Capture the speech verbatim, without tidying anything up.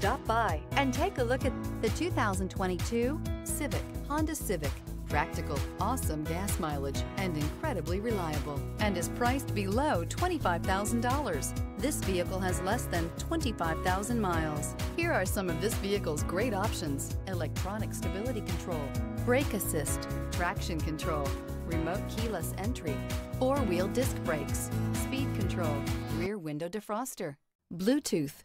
Stop by and take a look at the two thousand twenty-two Civic, Honda Civic. Practical, awesome gas mileage, and incredibly reliable, and is priced below twenty-five thousand dollars. This vehicle has less than twenty-five thousand miles. Here are some of this vehicle's great options: electronic stability control, brake assist, traction control, remote keyless entry, four-wheel disc brakes, speed control, rear window defroster, Bluetooth,